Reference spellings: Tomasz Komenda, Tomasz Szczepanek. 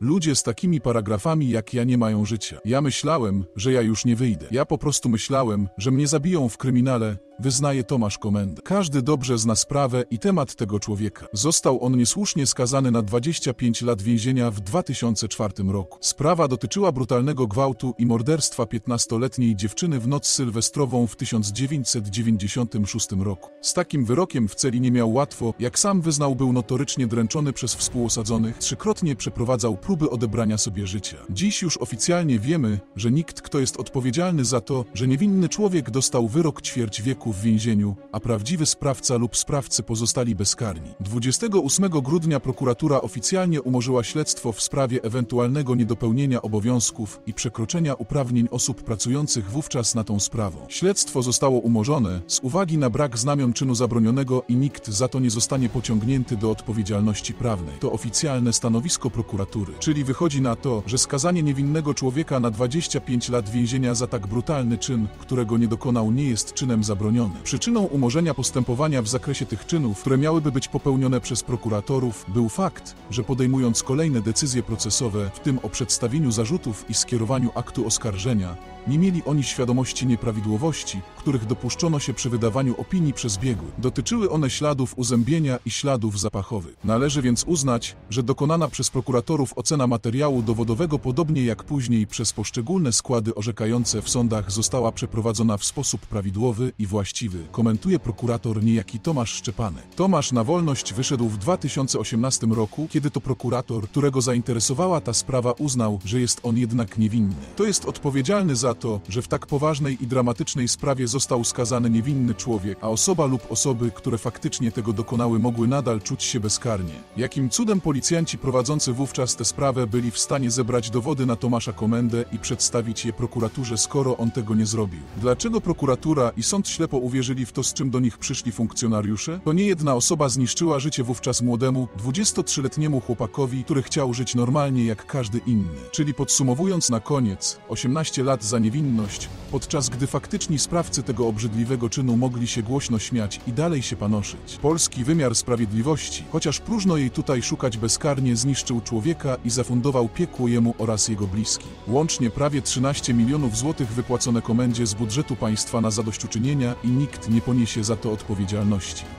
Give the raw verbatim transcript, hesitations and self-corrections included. Ludzie z takimi paragrafami jak ja nie mają życia. Ja myślałem, że ja już nie wyjdę. Ja po prostu myślałem, że mnie zabiją w kryminale, wyznaje Tomasz Komenda. Każdy dobrze zna sprawę i temat tego człowieka. Został on niesłusznie skazany na dwadzieścia pięć lat więzienia w dwa tysiące czwartym roku. Sprawa dotyczyła brutalnego gwałtu i morderstwa piętnastoletniej dziewczyny w noc sylwestrową w tysiąc dziewięćset dziewięćdziesiątym szóstym roku. Z takim wyrokiem w celi nie miał łatwo, jak sam wyznał, był notorycznie dręczony przez współosadzonych, trzykrotnie przeprowadzał próby odebrania sobie życia. Dziś już oficjalnie wiemy, że nikt, kto jest odpowiedzialny za to, że niewinny człowiek dostał wyrok ćwierć wieku w więzieniu, a prawdziwy sprawca lub sprawcy pozostali bezkarni. dwudziestego ósmego grudnia prokuratura oficjalnie umorzyła śledztwo w sprawie ewentualnego niedopełnienia obowiązków i przekroczenia uprawnień osób pracujących wówczas nad tą sprawą. Śledztwo zostało umorzone z uwagi na brak znamion czynu zabronionego i nikt za to nie zostanie pociągnięty do odpowiedzialności prawnej. To oficjalne stanowisko prokuratury. Czyli wychodzi na to, że skazanie niewinnego człowieka na dwadzieścia pięć lat więzienia za tak brutalny czyn, którego nie dokonał, nie jest czynem zabronionym. Przyczyną umorzenia postępowania w zakresie tych czynów, które miałyby być popełnione przez prokuratorów, był fakt, że podejmując kolejne decyzje procesowe, w tym o przedstawieniu zarzutów i skierowaniu aktu oskarżenia, nie mieli oni świadomości nieprawidłowości, których dopuszczono się przy wydawaniu opinii przez biegłych. Dotyczyły one śladów uzębienia i śladów zapachowych. Należy więc uznać, że dokonana przez prokuratorów ocena materiału dowodowego, podobnie jak później przez poszczególne składy orzekające w sądach, została przeprowadzona w sposób prawidłowy i właściwy, komentuje prokurator niejaki Tomasz Szczepanek. Tomasz na wolność wyszedł w dwa tysiące osiemnastym roku, kiedy to prokurator, którego zainteresowała ta sprawa, uznał, że jest on jednak niewinny. To jest odpowiedzialny za to, że w tak poważnej i dramatycznej sprawie został skazany niewinny człowiek, a osoba lub osoby, które faktycznie tego dokonały, mogły nadal czuć się bezkarnie. Jakim cudem policjanci prowadzący wówczas tę sprawę byli w stanie zebrać dowody na Tomasza Komendę i przedstawić je prokuraturze, skoro on tego nie zrobił? Dlaczego prokuratura i sąd ślepo uwierzyli w to, z czym do nich przyszli funkcjonariusze? To nie jedna osoba zniszczyła życie wówczas młodemu, dwudziestotrzyletniemu chłopakowi, który chciał żyć normalnie jak każdy inny. Czyli podsumowując na koniec, osiemnaście lat za niewinność, podczas gdy faktyczni sprawcy tego obrzydliwego czynu mogli się głośno śmiać i dalej się panoszyć. Polski wymiar sprawiedliwości, chociaż próżno jej tutaj szukać, bezkarnie zniszczył człowieka i zafundował piekło jemu oraz jego bliskim. Łącznie prawie trzynaście milionów złotych wypłacone Komendzie z budżetu państwa na zadośćuczynienie i nikt nie poniesie za to odpowiedzialności.